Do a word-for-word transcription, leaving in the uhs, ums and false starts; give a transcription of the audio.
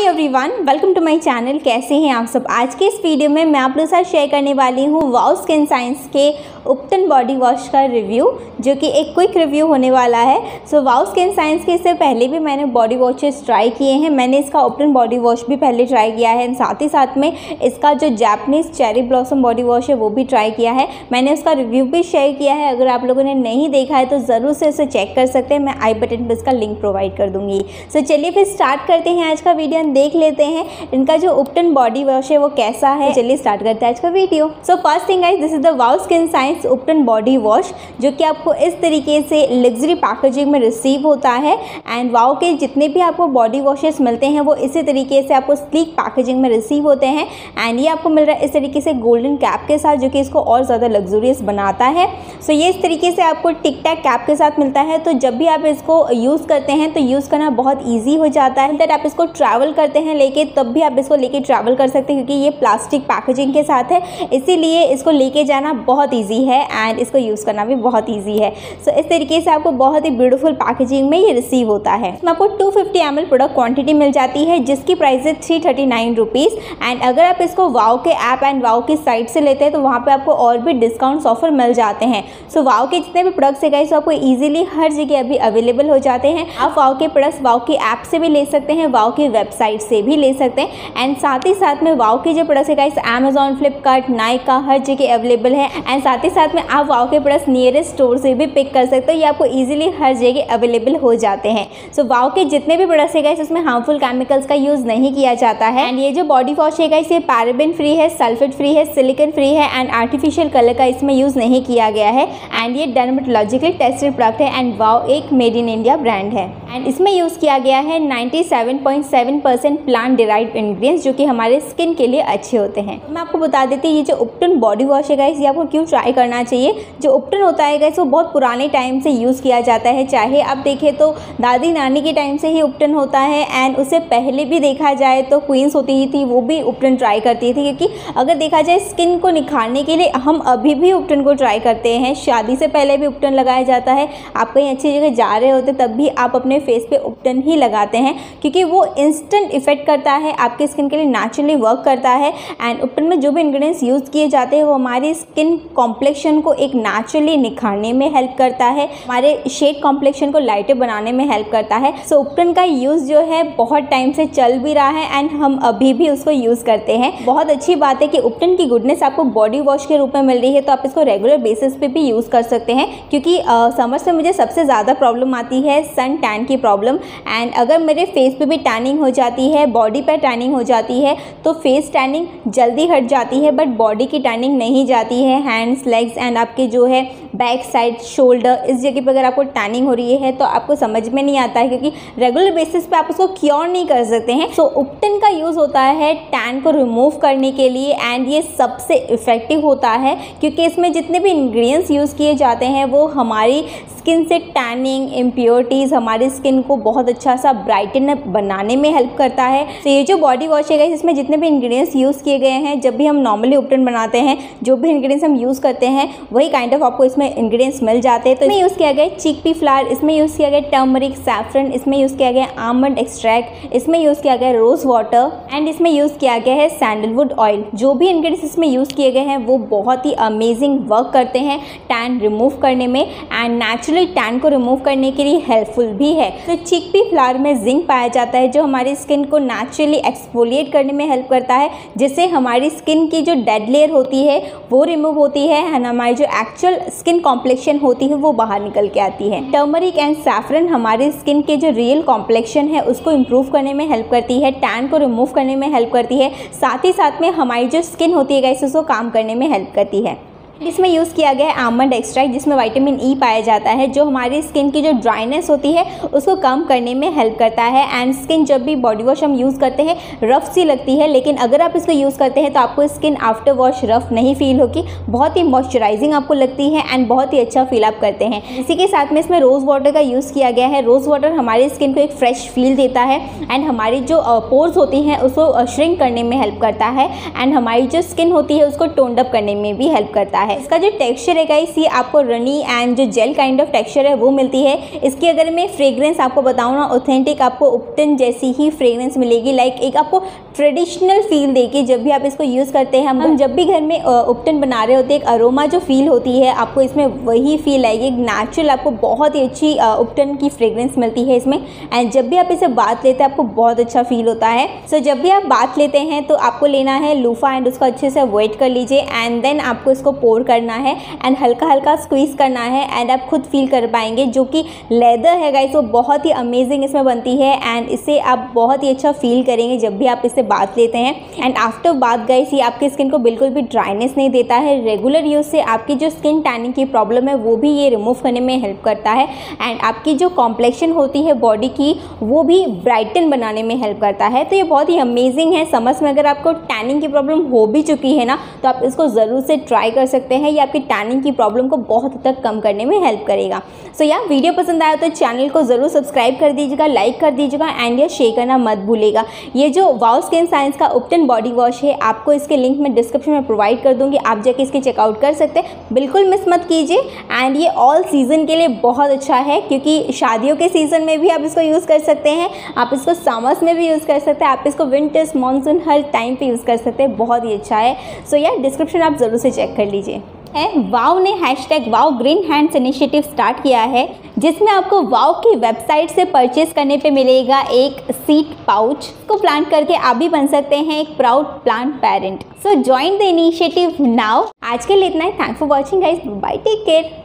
Hi everyone, welcome to my channel. कैसे हैं आप सब। आज के इस वीडियो में मैं आप लोगों के साथ शेयर करने वाली हूँ वाओ स्किन साइंस के उबटन बॉडी वॉश का रिव्यू, जो कि एक क्विक रिव्यू होने वाला है। सो वाओ स्किन साइंस के इससे पहले भी मैंने बॉडी वॉशेस ट्राई किए हैं। मैंने इसका उबटन बॉडी वॉश भी पहले ट्राई किया है, साथ ही साथ में इसका जो Japanese cherry blossom body wash है वो भी ट्राई किया है। मैंने उसका रिव्यू भी शेयर किया है, अगर आप लोगों ने नहीं देखा है तो ज़रूर से उसे चेक कर सकते हैं। मैं आई बटन पर इसका लिंक प्रोवाइड कर दूँगी। सो चलिए फिर स्टार्ट करते हैं आज का वीडियो, देख लेते हैं इनका जो उबटन बॉडी वॉश है वो कैसा है। चलिए स्टार्ट करते हैं आज का video. So first thing guys, this is the wow skin science ubtan body wash, जो कि आपको इस तरीके से लग्जरी पैकेजिंग में रिसीव होता है। एंड वाओ के जितने भी आपको बॉडी वॉशेस मिलते हैं वो इसी तरीके से आपको स्लीक पैकेजिंग में रिसीव होते हैं। एंड ये आपको मिल रहा है इस तरीके से गोल्डन कैप के साथ, जो कि इसको और ज़्यादा लग्जूरियस बनाता है। सो so, ये इस तरीके से आपको टिक टैक कैप के साथ मिलता है। तो जब भी आप इसको यूज़ करते हैं तो यूज़ करना बहुत ईजी हो जाता है। दैट आप इसको ट्रैवल करते हैं लेके, तब भी आप इसको लेके ट्रैवल कर सकते हैं, क्योंकि ये प्लास्टिक पैकेजिंग के साथ है, इसीलिए इसको लेके जाना बहुत ईजी है एंड इसको यूज़ करना भी बहुत ईजी है। सो so, इस तरीके से आपको बहुत ही ब्यूटीफुल पैकेजिंग में ये रिसीव होता है। इसमें आपको two fifty M L product quantity मिल जाती है, जिसकी प्राइस है three thirty nine rupees. And अगर आप इसको वाओ के ऐप एंड वाओ की साइट से लेते हैं तो वहाँ पर आपको और भी डिस्काउंट्स ऑफर मिल जाते हैं। सो so, वाओ के जितने भी प्रोडक्ट्स है गाइस आपको ईजिली हर जगह अभी अवेलेबल हो जाते हैं। आप वाओ के प्रोडक्ट्स वाओ के ऐप से भी ले सकते हैं, वाओ के वेबसाइट से भी ले सकते हैं। एंड साथ ही साथ में वाओ के जो प्रोडक्ट्स है गाइस अमेजॉन, फ्लिपकार्ट, नायका हर जगह अवेलेबल है। एंड साथ ही साथ में आप वाओ के प्रोडक्ट्स नियरेस्ट स्टोर से भी पिक कर सकते हो। ये आपको इजीली हर जगह अवेलेबल हो जाते हैं। सो so, वाओ के जितने भी प्रोडक्ट्स है गाइस उसमें हार्मफुल केमिकल्स का यूज़ नहीं किया जाता है। एंड ये जो बॉडी वॉश है गाइस ये पैराबेन फ्री है, सल्फेट फ्री है, सिलिकन फ्री है एंड आर्टिफिशियल कलर का इसमें यूज़ नहीं किया गया है। एंड ये डर्मेटोलॉजिकली टेस्टेड प्रोडक्ट है। एंड वाओ एक मेड इन इंडिया ब्रांड है। एंड इसमें यूज़ किया गया है ninety seven point seven percent plant derived ingredients, जो कि हमारे स्किन के लिए अच्छे होते हैं। मैं आपको बता देती हूँ ये जो उबटन बॉडी वॉश है गाइस ये आपको क्यों ट्राई करना चाहिए। जो उबटन होता है गाइस वो बहुत पुराने टाइम से यूज़ किया जाता है। चाहे आप देखें तो दादी नानी के टाइम से ही उबटन होता है। एंड उससे पहले भी देखा जाए तो क्वींस होती ही थी, वो भी उबटन ट्राई करती थी, क्योंकि अगर देखा जाए स्किन को निखारने के लिए हम अभी भी उबटन को ट्राई करते हैं। शादी से पहले भी उबटन लगाया जाता है। आप कहीं अच्छी जगह जा रहे होते तब भी आप अपने फेस पर उबटन ही लगाते हैं, क्योंकि वो इंस्टेंट इफेक्ट करता है, आपके स्किन के लिए नेचुरली वर्क करता है। एंड उबटन में जो भी इंग्रेडिएंट्स यूज़ किए जाते हैं वो हमारी स्किन कॉम्प्लेक्शन को एक नेचुरली निखारने में हेल्प करता है, हमारे शेड कॉम्प्लेक्शन को लाइटर बनाने में हेल्प करता है। सो so, उबटन का यूज़ जो है बहुत टाइम से चल भी रहा है एंड हम अभी भी उसको यूज़ करते हैं। बहुत अच्छी बात है कि उबटन की गुडनेस आपको बॉडी वॉश के रूप में मिल रही है, तो आप इसको रेगुलर बेसिस पे भी यूज़ कर सकते हैं। क्योंकि समर से मुझे सबसे ज़्यादा प्रॉब्लम आती है सन टैन की प्रॉब्लम। एंड अगर मेरे फेस पर भी टैनिंग हो जाती है, बॉडी पर टैनिंग हो जाती है, तो फेस टैनिंग जल्दी हट जाती है बट बॉडी की टैनिंग नहीं जाती है। हैंड्स, लेग्स एंड आपके जो है बैक साइड, शोल्डर, इस जगह पर अगर आपको टैनिंग हो रही है तो आपको समझ में नहीं आता है, क्योंकि रेगुलर बेसिस पे आप उसको क्योर नहीं कर सकते हैं। सो so, उबटन का यूज़ होता है टैन को रिमूव करने के लिए एंड ये सबसे इफ़ेक्टिव होता है, क्योंकि इसमें जितने भी इंग्रेडिएंट्स यूज़ किए जाते हैं वो हमारी स्किन से टैनिंग, इम्प्योरिटीज़, हमारी स्किन को बहुत अच्छा सा ब्राइटन बनाने में हेल्प करता है। तो so, ये जो बॉडी वॉश है गाइस इसमें जितने भी इंग्रेडिएंट्स यूज़ किए गए हैं, जब भी हम नॉर्मली उबटन बनाते हैं जो भी इंग्रेडिएंट्स हम यूज़ करते हैं वही काइंड ऑफ आपको इसमें इंग्रेडिएंट्स मिल जाते हैं। तो इसमें यूज़ किया गया चीक पी फ्लावर, इसमें यूज़ किया गया टर्मरिक, सैफरन, इसमें यूज़ किया गया आमंड एक्सट्रैक्ट, इसमें यूज़ किया गया रोज़ वाटर एंड इसमें यूज़ किया गया है सैंडलवुड ऑयल। जो भी इंग्रेडिएंट्स इसमें यूज़ किए गए हैं वो बहुत ही अमेजिंग वर्क करते हैं टैन रिमूव करने में एंड नेचुरली टैन को रिमूव करने के लिए हेल्पफुल भी है। तो चीक पी फ्लावर में जिंक पाया जाता है, जो हमारी स्किन को नेचुरली एक्सफोलिएट करने में हेल्प करता है, जिससे हमारी स्किन की जो डेड लेयर होती है वो रिमूव होती है एंड हमारी जो एक्चुअल स्किन कॉम्प्लेक्शन होती है वो बाहर निकल के आती है। टर्मरिक एंड सैफरन हमारी स्किन के जो रियल कॉम्प्लेक्शन है उसको इम्प्रूव करने में हेल्प करती है, टैन को रिमूव करने में हेल्प करती है, साथ ही साथ में हमारी जो स्किन होती है गाइस उसको काम करने में हेल्प करती है। इसमें यूज़ किया गया है आमंड एक्सट्रैक्ट, जिसमें विटामिन ई पाया जाता है, जो हमारी स्किन की जो ड्राइनेस होती है उसको कम करने में हेल्प करता है। एंड स्किन जब भी बॉडी वॉश हम यूज़ करते हैं रफ़ सी लगती है, लेकिन अगर आप इसको यूज़ करते हैं तो आपको स्किन आफ्टर वॉश रफ़ नहीं फील होगी, बहुत ही मॉइस्चराइजिंग आपको लगती है एंड बहुत ही अच्छा फील आप करते हैं। इसी के साथ में इसमें रोज़ वाटर का यूज़ किया गया है। रोज़ वाटर हमारी स्किन को एक फ्रेश फील देता है एंड हमारी जो पोर्स होती हैं उसको श्रिंक करने में हेल्प करता है एंड हमारी जो स्किन होती है उसको टोनड अप करने में भी हेल्प करता है। है। इसका जो टेक्सचर है गाइस ये आपको रनी एंड जो जेल काइंड ऑफ टेक्सचर है वो मिलती है। इसकी अगर मैं फ्रेग्रेंस आपको बताऊँ ना, ऑथेंटिक आपको उबटन जैसी ही फ्रेग्रेंस मिलेगी, लाइक एक आपको ट्रेडिशनल फील देगी। जब भी आप इसको यूज़ करते हैं, हम जब भी घर में उबटन बना रहे होते हैं, एक अरोमा जो फील होती है आपको इसमें वही फील आएगी। एक नेचुरल आपको बहुत ही अच्छी उबटन की फ्रेग्रेंस मिलती है इसमें। एंड जब भी आप इसे बाथ लेते हैं आपको बहुत अच्छा फील होता है। सो so, जब भी आप बाथ लेते हैं तो आपको लेना है लूफा एंड उसको अच्छे से वेट कर लीजिए एंड देन आपको इसको पोर करना है एंड हल्का हल्का स्क्वीज़ करना है एंड आप खुद फील कर पाएंगे। जो कि लेदर है गाइस वो बहुत ही अमेजिंग इसमें बनती है एंड इससे आप बहुत ही अच्छा फील करेंगे जब भी आप इससे बाथ लेते हैं। एंड आफ्टर बाथ गाइस ये आपकी स्किन को बिल्कुल भी ड्राइनेस नहीं देता है। रेगुलर यूज़ से आपकी जो स्किन टैनिंग की प्रॉब्लम है वो भी ये रिमूव करने में हेल्प करता है एंड आपकी जो कॉम्प्लेक्शन होती है बॉडी की वो भी ब्राइटन बनाने में हेल्प करता है। तो ये बहुत ही अमेजिंग है। समर्स में अगर आपको टैनिंग की प्रॉब्लम हो भी चुकी है ना तो आप इसको ज़रूर से ट्राई कर सकते हैं। ये आपकी टैनिंग की प्रॉब्लम को बहुत हद तक कम करने में हेल्प करेगा। सो यार वीडियो पसंद आया तो चैनल को ज़रूर सब्सक्राइब कर दीजिएगा, लाइक कर दीजिएगा एंड ये शेयर करना मत भूलेगा। ये जो वाओ स्किन साइंस का उबटन बॉडी वॉश है आपको इसके लिंक मैं डिस्क्रिप्शन में प्रोवाइड कर दूँगी, आप जाके इसके चेकआउट कर सकते हैं, बिल्कुल मिस मत कीजिए। एंड ये ऑल सीज़न के लिए बहुत अच्छा है क्योंकि शादियों के सीज़न में भी आप इसको यूज़ कर सकते हैं, आप इसको समर्स में भी यूज़ कर सकते हैं, आप इसको विंटर्स मॉनसून हर टाइम पे यूज़ कर सकते हैं, बहुत ही अच्छा है। सो so, यार डिस्क्रिप्शन आप ज़रूर से चेक कर लीजिए। वाओ ने hashtag wow green hands initiative start किया है जिसमें आपको वाओ की वेबसाइट से परचेस करने पे मिलेगा एक सीड पाउच को प्लांट करके आप भी बन सकते हैं एक proud plant parent. So join the initiative now. आज के लिए इतना ही। Thank for watching guys, bye, take care.